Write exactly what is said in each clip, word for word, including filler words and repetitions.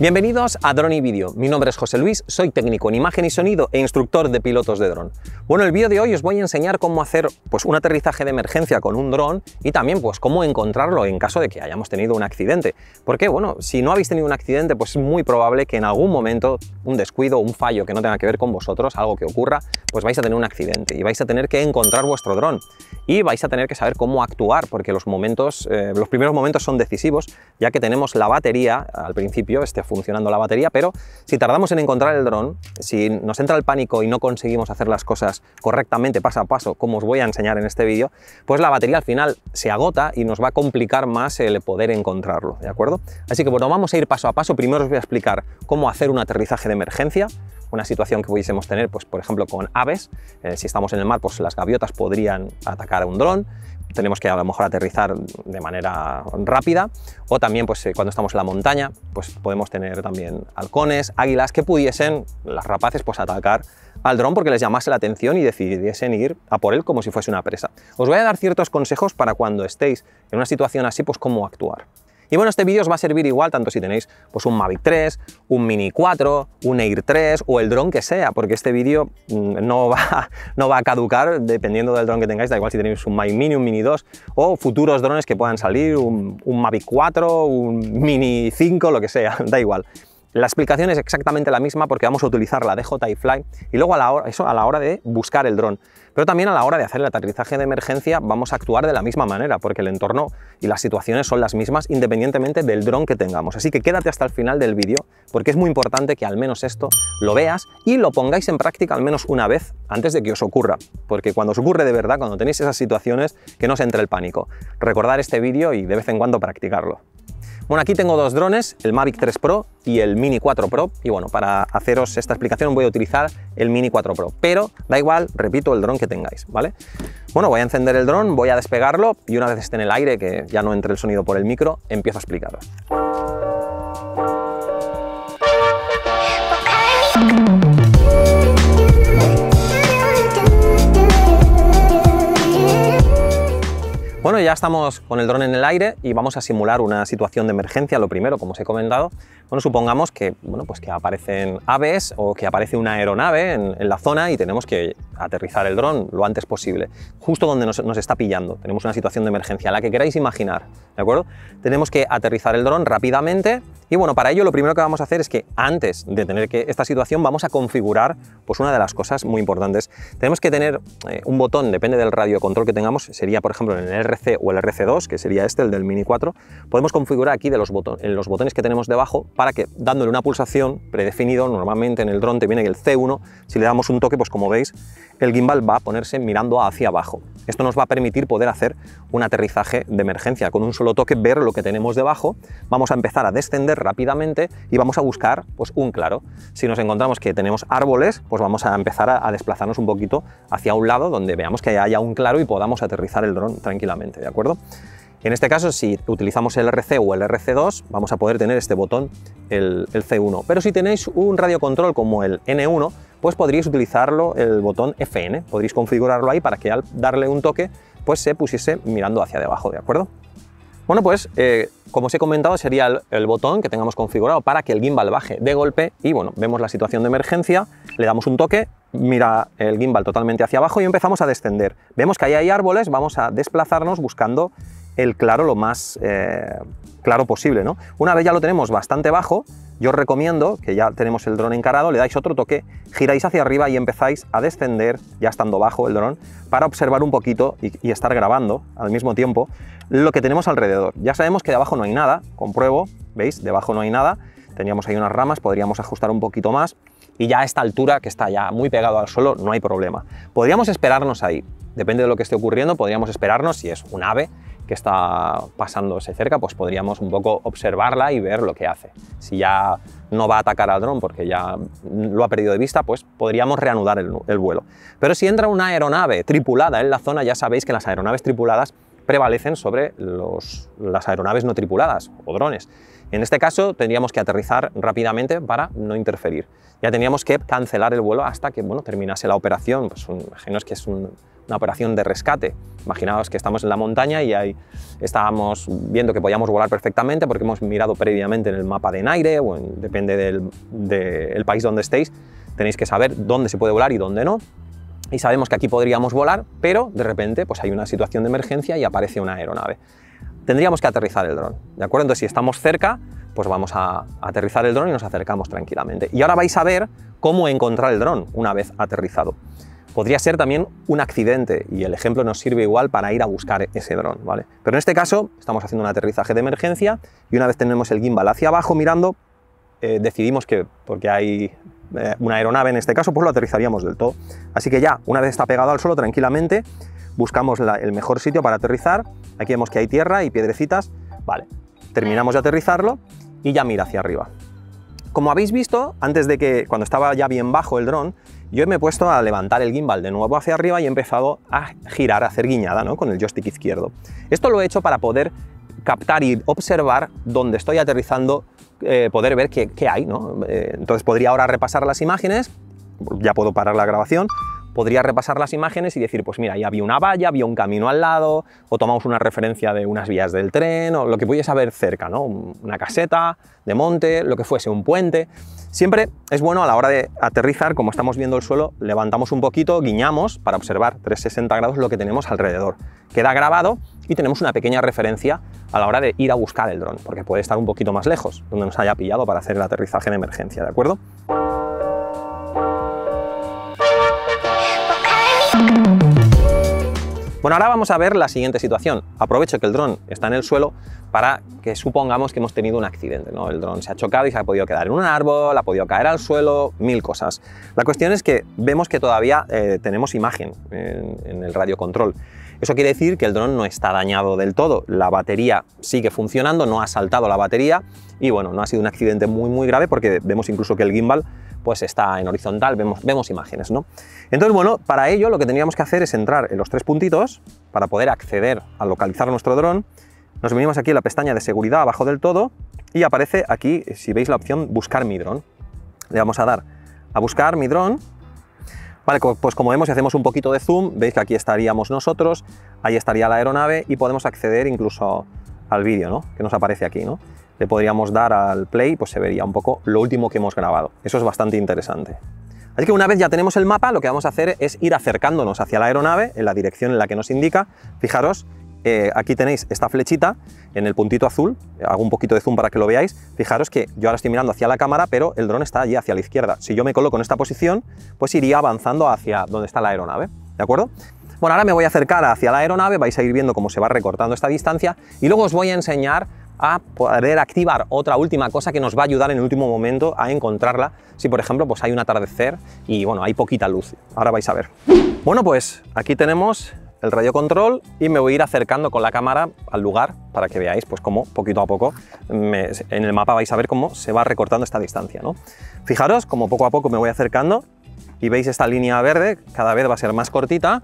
Bienvenidos a Drone y Video. Mi nombre es José Luis, soy técnico en imagen y sonido e instructor de pilotos de dron. Bueno, el vídeo de hoy os voy a enseñar cómo hacer pues, un aterrizaje de emergencia con un dron y también pues, cómo encontrarlo en caso de que hayamos tenido un accidente. Porque, bueno, si no habéis tenido un accidente, pues es muy probable que en algún momento un descuido, un fallo que no tenga que ver con vosotros, algo que ocurra, pues vais a tener un accidente y vais a tener que encontrar vuestro dron y vais a tener que saber cómo actuar porque los, momentos, eh, los primeros momentos son decisivos, ya que tenemos la batería al principio, este funcionando la batería, pero si tardamos en encontrar el dron, si nos entra el pánico y no conseguimos hacer las cosas correctamente paso a paso, como os voy a enseñar en este vídeo, pues la batería al final se agota y nos va a complicar más el poder encontrarlo, ¿de acuerdo? Así que bueno, vamos a ir paso a paso. Primero os voy a explicar cómo hacer un aterrizaje de emergencia, una situación que pudiésemos tener, pues por ejemplo con aves. Eh, si estamos en el mar, pues las gaviotas podrían atacar a un dron. Tenemos que a lo mejor aterrizar de manera rápida, o también pues cuando estamos en la montaña pues podemos tener también halcones, águilas que pudiesen, las rapaces, pues atacar al dron porque les llamase la atención y decidiesen ir a por él como si fuese una presa. Os voy a dar ciertos consejos para cuando estéis en una situación así, pues cómo actuar. Y bueno, este vídeo os va a servir igual tanto si tenéis pues, un Mavic tres, un Mini cuatro, un Air tres o el dron que sea, porque este vídeo no va, no va a caducar dependiendo del dron que tengáis. Da igual si tenéis un Mavic Mini, un Mini dos o futuros drones que puedan salir, un, un Mavic cuatro, un Mini cinco, lo que sea, da igual. La explicación es exactamente la misma porque vamos a utilizar la D J I Fly y luego a la hora, eso a la hora de buscar el dron. Pero también a la hora de hacer el aterrizaje de emergencia vamos a actuar de la misma manera porque el entorno y las situaciones son las mismas independientemente del dron que tengamos. Así que quédate hasta el final del vídeo porque es muy importante que al menos esto lo veas y lo pongáis en práctica al menos una vez antes de que os ocurra. Porque cuando os ocurre de verdad, cuando tenéis esas situaciones, que no os entre el pánico. Recordar este vídeo y de vez en cuando practicarlo. Bueno, aquí tengo dos drones, el Mavic tres Pro y el Mini cuatro Pro, y bueno, para haceros esta explicación voy a utilizar el Mini cuatro Pro, pero da igual, repito, el dron que tengáis, ¿vale? Bueno, voy a encender el dron, voy a despegarlo y una vez esté en el aire, que ya no entre el sonido por el micro, empiezo a explicaros. Bueno, ya estamos con el dron en el aire y vamos a simular una situación de emergencia. Lo primero, como os he comentado, bueno, supongamos que, bueno, pues que aparecen aves o que aparece una aeronave en, en la zona y tenemos que aterrizar el dron lo antes posible, justo donde nos, nos está pillando. Tenemos una situación de emergencia, la que queráis imaginar, ¿de acuerdo? Tenemos que aterrizar el dron rápidamente y bueno, para ello lo primero que vamos a hacer es que antes de tener que esta situación vamos a configurar pues una de las cosas muy importantes. Tenemos que tener eh, un botón, depende del radio control que tengamos, sería por ejemplo en el R C o el R C dos, que sería este, el del Mini cuatro, podemos configurar aquí de los, botón, en los botones que tenemos debajo para que dándole una pulsación predefinido, normalmente en el dron te viene el C uno, si le damos un toque, pues como veis, el gimbal va a ponerse mirando hacia abajo. Esto nos va a permitir poder hacer un aterrizaje de emergencia, con un solo toque ver lo que tenemos debajo, vamos a empezar a descender rápidamente y vamos a buscar pues, un claro. Si nos encontramos que tenemos árboles, pues vamos a empezar a, a desplazarnos un poquito hacia un lado donde veamos que haya un claro y podamos aterrizar el dron tranquilamente. ¿De acuerdo? En este caso, si utilizamos el R C o el R C dos, vamos a poder tener este botón, el, el C uno. Pero si tenéis un radio control como el N uno, pues podríais utilizarlo el botón F N. Podríais configurarlo ahí para que al darle un toque, pues se pusiese mirando hacia debajo, ¿de acuerdo? Bueno, pues eh, como os he comentado, sería el, el botón que tengamos configurado para que el gimbal baje de golpe y bueno, vemos la situación de emergencia, le damos un toque, mira el gimbal totalmente hacia abajo y empezamos a descender. Vemos que ahí hay árboles, vamos a desplazarnos buscando el claro lo más eh, claro posible, ¿no? Una vez ya lo tenemos bastante bajo, yo os recomiendo que ya tenemos el dron encarado, le dais otro toque, giráis hacia arriba y empezáis a descender, ya estando bajo el dron, para observar un poquito y, y estar grabando al mismo tiempo lo que tenemos alrededor. Ya sabemos que de abajo no hay nada, compruebo, ¿veis? Debajo no hay nada, teníamos ahí unas ramas, podríamos ajustar un poquito más y ya a esta altura, que está ya muy pegado al suelo, no hay problema. Podríamos esperarnos ahí, depende de lo que esté ocurriendo, podríamos esperarnos si es un ave que está pasándose cerca, pues podríamos un poco observarla y ver lo que hace. Si ya no va a atacar al dron porque ya lo ha perdido de vista, pues podríamos reanudar el, el vuelo. Pero si entra una aeronave tripulada en la zona, ya sabéis que las aeronaves tripuladas prevalecen sobre los, las aeronaves no tripuladas o drones. En este caso tendríamos que aterrizar rápidamente para no interferir. Ya teníamos que cancelar el vuelo hasta que bueno, terminase la operación. Pues un, imaginaos que es un, una operación de rescate. Imaginaos que estamos en la montaña y ahí estábamos viendo que podíamos volar perfectamente porque hemos mirado previamente en el mapa de N aire, o en, depende del de el país donde estéis, tenéis que saber dónde se puede volar y dónde no. Y sabemos que aquí podríamos volar, pero de repente pues hay una situación de emergencia y aparece una aeronave. Tendríamos que aterrizar el dron, ¿de acuerdo? Entonces, si estamos cerca, pues vamos a aterrizar el dron y nos acercamos tranquilamente. Y ahora vais a ver cómo encontrar el dron una vez aterrizado. Podría ser también un accidente y el ejemplo nos sirve igual para ir a buscar ese dron, ¿vale? Pero en este caso estamos haciendo un aterrizaje de emergencia y una vez tenemos el gimbal hacia abajo mirando, eh, decidimos que, porque hay eh, una aeronave en este caso, pues lo aterrizaríamos del todo. Así que ya, una vez está pegado al suelo tranquilamente, buscamos la, el mejor sitio para aterrizar. Aquí vemos que hay tierra y piedrecitas, vale. Terminamos de aterrizarlo y ya mira hacia arriba. Como habéis visto, antes de que, cuando estaba ya bien bajo el dron, yo me he puesto a levantar el gimbal de nuevo hacia arriba y he empezado a girar, a hacer guiñada, ¿no?, con el joystick izquierdo. Esto lo he hecho para poder captar y observar dónde estoy aterrizando, eh, poder ver qué, qué hay, ¿no? Eh, entonces podría ahora repasar las imágenes, ya puedo parar la grabación, podría repasar las imágenes y decir, pues mira, ahí había una valla, había un camino al lado, o tomamos una referencia de unas vías del tren, o lo que pudiese haber cerca, ¿no?, una caseta de monte, lo que fuese, un puente. Siempre es bueno a la hora de aterrizar, como estamos viendo el suelo, levantamos un poquito, guiñamos para observar trescientos sesenta grados lo que tenemos alrededor. Queda grabado y tenemos una pequeña referencia a la hora de ir a buscar el dron, porque puede estar un poquito más lejos, donde nos haya pillado para hacer el aterrizaje de emergencia, ¿de acuerdo? Bueno, ahora vamos a ver la siguiente situación. Aprovecho que el dron está en el suelo para que supongamos que hemos tenido un accidente, ¿no? El dron se ha chocado y se ha podido quedar en un árbol, ha podido caer al suelo, mil cosas. La cuestión es que vemos que todavía eh, tenemos imagen en, en el radio control. Eso quiere decir que el dron no está dañado del todo. La batería sigue funcionando, no ha saltado la batería y bueno, no ha sido un accidente muy, muy grave porque vemos incluso que el gimbal pues está en horizontal, vemos, vemos imágenes, ¿no? Entonces, bueno, para ello lo que tendríamos que hacer es entrar en los tres puntitos para poder acceder a localizar nuestro dron. Nos venimos aquí a la pestaña de seguridad abajo del todo y aparece aquí, si veis la opción, buscar mi dron. Le vamos a dar a buscar mi dron. Vale, pues como vemos, si hacemos un poquito de zoom, veis que aquí estaríamos nosotros, ahí estaría la aeronave y podemos acceder incluso al vídeo, ¿no?, que nos aparece aquí, ¿no? Le podríamos dar al play, pues se vería un poco lo último que hemos grabado. Eso es bastante interesante. Así que una vez ya tenemos el mapa, lo que vamos a hacer es ir acercándonos hacia la aeronave en la dirección en la que nos indica. Fijaros, eh, aquí tenéis esta flechita en el puntito azul. Hago un poquito de zoom para que lo veáis. Fijaros que yo ahora estoy mirando hacia la cámara, pero el dron está allí hacia la izquierda. Si yo me coloco en esta posición, pues iría avanzando hacia donde está la aeronave, ¿de acuerdo? Bueno, ahora me voy a acercar hacia la aeronave, vais a ir viendo cómo se va recortando esta distancia y luego os voy a enseñar a poder activar otra última cosa que nos va a ayudar en el último momento a encontrarla si, por ejemplo, pues hay un atardecer y bueno, hay poquita luz. Ahora vais a ver. Bueno, pues aquí tenemos el radio control y me voy a ir acercando con la cámara al lugar para que veáis pues cómo poquito a poco me, en el mapa vais a ver cómo se va recortando esta distancia, ¿no? Fijaros cómo poco a poco me voy acercando y veis esta línea verde, cada vez va a ser más cortita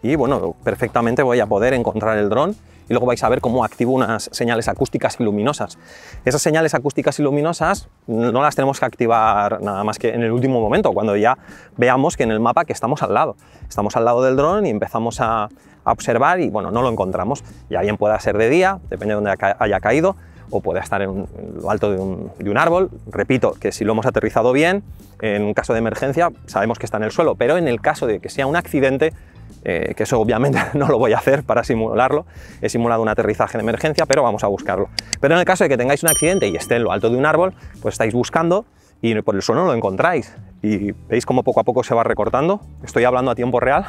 y bueno, perfectamente voy a poder encontrar el dron. Y luego vais a ver cómo activo unas señales acústicas y luminosas. Esas señales acústicas y luminosas no las tenemos que activar nada más que en el último momento, cuando ya veamos que en el mapa que estamos al lado. Estamos al lado del dron y empezamos a, a observar y bueno, no lo encontramos. Ya bien pueda ser de día, depende de dónde haya caído, o puede estar en, un, en lo alto de un, de un árbol. Repito que si lo hemos aterrizado bien, en un caso de emergencia sabemos que está en el suelo, pero en el caso de que sea un accidente, Eh, que eso obviamente no lo voy a hacer para simularlo, he simulado un aterrizaje de emergencia, pero vamos a buscarlo. Pero en el caso de que tengáis un accidente y esté en lo alto de un árbol, pues estáis buscando y por el suelo no lo encontráis. Y veis cómo poco a poco se va recortando. Estoy hablando a tiempo real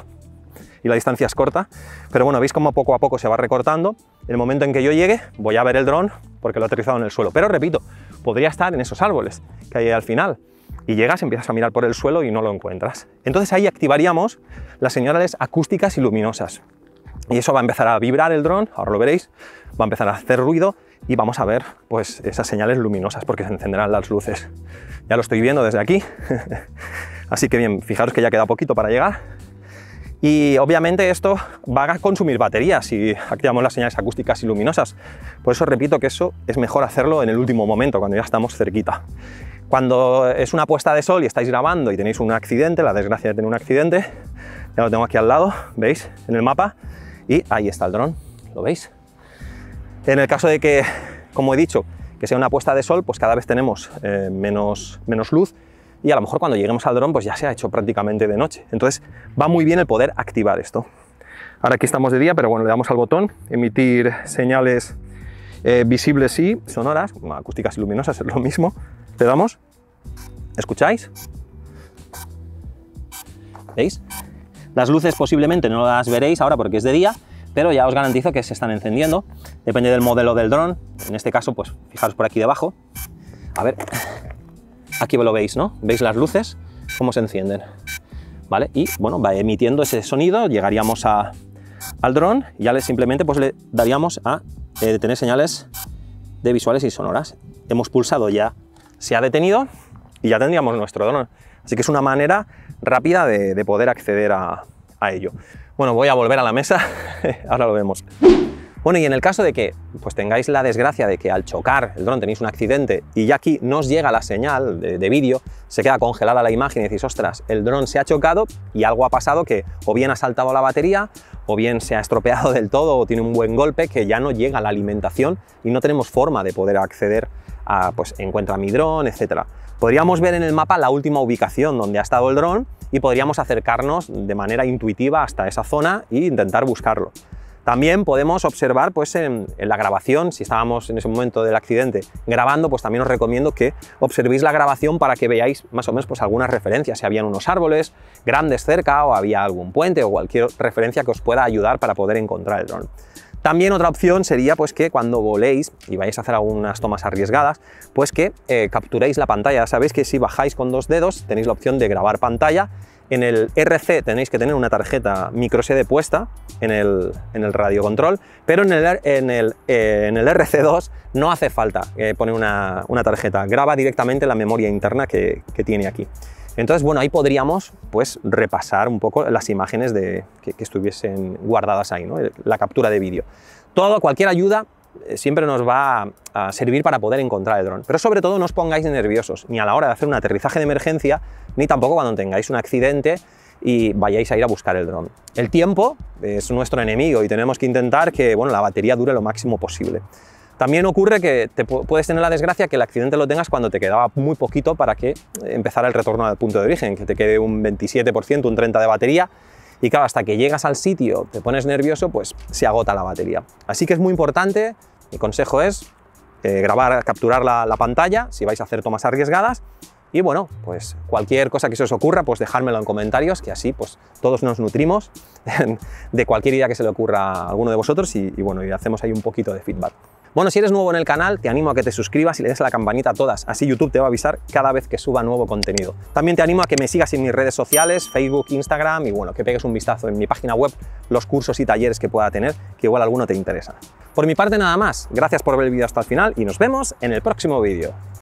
y la distancia es corta, pero bueno, veis cómo poco a poco se va recortando. El momento en que yo llegue, voy a ver el dron porque lo he aterrizado en el suelo. Pero repito, podría estar en esos árboles que hay al final. Y llegas, empiezas a mirar por el suelo y no lo encuentras. Entonces ahí activaríamos las señales acústicas y luminosas. Y eso va a empezar a vibrar el dron, ahora lo veréis, va a empezar a hacer ruido y vamos a ver pues esas señales luminosas porque se encenderán las luces. Ya lo estoy viendo desde aquí. Así que bien, fijaros que ya queda poquito para llegar. Y obviamente esto va a consumir batería si activamos las señales acústicas y luminosas. Por eso repito que eso es mejor hacerlo en el último momento, cuando ya estamos cerquita. Cuando es una puesta de sol y estáis grabando y tenéis un accidente, la desgracia de tener un accidente, ya lo tengo aquí al lado, ¿veis? En el mapa, y ahí está el dron, ¿lo veis? En el caso de que, como he dicho, que sea una puesta de sol, pues cada vez tenemos eh, menos, menos luz, y a lo mejor cuando lleguemos al dron pues ya se ha hecho prácticamente de noche. Entonces va muy bien el poder activar esto. Ahora aquí estamos de día, pero bueno, le damos al botón, emitir señales eh, visibles y sonoras, acústicas y luminosas, es lo mismo. Le damos, ¿escucháis? ¿Veis? Las luces posiblemente no las veréis ahora porque es de día, pero ya os garantizo que se están encendiendo. Depende del modelo del dron. En este caso, pues fijaros por aquí debajo. A ver, aquí lo veis, ¿no? ¿Veis las luces? Cómo se encienden. ¿Vale? Y bueno, va emitiendo ese sonido, llegaríamos a, al dron y ya le, simplemente pues, le daríamos a eh, tener señales de visuales y sonoras. Hemos pulsado ya, se ha detenido y ya tendríamos nuestro dron. Así que es una manera rápida de, de poder acceder a, a ello. Bueno, voy a volver a la mesa, ahora lo vemos. Bueno, y en el caso de que pues, tengáis la desgracia de que al chocar el dron tenéis un accidente y ya aquí no os llega la señal de, de vídeo, se queda congelada la imagen y decís, ostras, el dron se ha chocado y algo ha pasado que o bien ha saltado la batería, o bien se ha estropeado del todo, o tiene un buen golpe que ya no llega la alimentación y no tenemos forma de poder acceder a, pues, encuentra mi dron, etcétera. Podríamos ver en el mapa la última ubicación donde ha estado el dron y podríamos acercarnos de manera intuitiva hasta esa zona e intentar buscarlo. También podemos observar pues, en, en la grabación, si estábamos en ese momento del accidente grabando, pues también os recomiendo que observéis la grabación para que veáis más o menos pues, algunas referencias, si habían unos árboles grandes cerca o había algún puente o cualquier referencia que os pueda ayudar para poder encontrar el dron. También otra opción sería pues, que cuando voléis y vais a hacer algunas tomas arriesgadas, pues que eh, capturéis la pantalla. Sabéis que si bajáis con dos dedos tenéis la opción de grabar pantalla. En el R C tenéis que tener una tarjeta microSD puesta en el, en el radiocontrol, pero en el, en el, eh, en el R C dos no hace falta eh, poner una, una tarjeta, graba directamente la memoria interna que, que tiene aquí. Entonces, bueno, ahí podríamos pues, repasar un poco las imágenes de, que, que estuviesen guardadas ahí, ¿no? La captura de vídeo. Todo, cualquier ayuda siempre nos va a servir para poder encontrar el dron. Pero sobre todo no os pongáis nerviosos, ni a la hora de hacer un aterrizaje de emergencia, ni tampoco cuando tengáis un accidente y vayáis a ir a buscar el dron. El tiempo es nuestro enemigo y tenemos que intentar que bueno, la batería dure lo máximo posible. También ocurre que te puedes tener la desgracia que el accidente lo tengas cuando te quedaba muy poquito para que empezara el retorno al punto de origen, que te quede un veintisiete por ciento, un treinta por ciento de batería. Y claro, hasta que llegas al sitio, te pones nervioso, pues se agota la batería. Así que es muy importante, mi consejo es eh, grabar, capturar la, la pantalla si vais a hacer tomas arriesgadas. Y bueno, pues cualquier cosa que se os ocurra, pues dejármelo en comentarios, que así pues todos nos nutrimos de cualquier idea que se le ocurra a alguno de vosotros y, y bueno, y hacemos ahí un poquito de feedback. Bueno, si eres nuevo en el canal, te animo a que te suscribas y le des a la campanita a todas, así YouTube te va a avisar cada vez que suba nuevo contenido. También te animo a que me sigas en mis redes sociales, Facebook, Instagram, y bueno, que pegues un vistazo en mi página web, los cursos y talleres que pueda tener, que igual alguno te interesa. Por mi parte nada más, gracias por ver el vídeo hasta el final y nos vemos en el próximo vídeo.